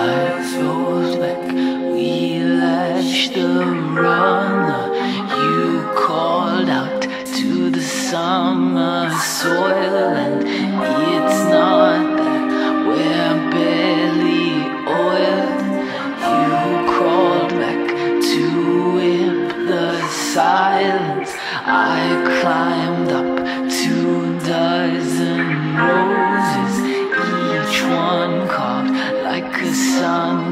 eyes rolled back, we lashed them runner. You called out to the summer soil, and it's not that we're barely oiled. You crawled back to whip the silence. I climbed up 2 dozen roses, each one carved like a sun.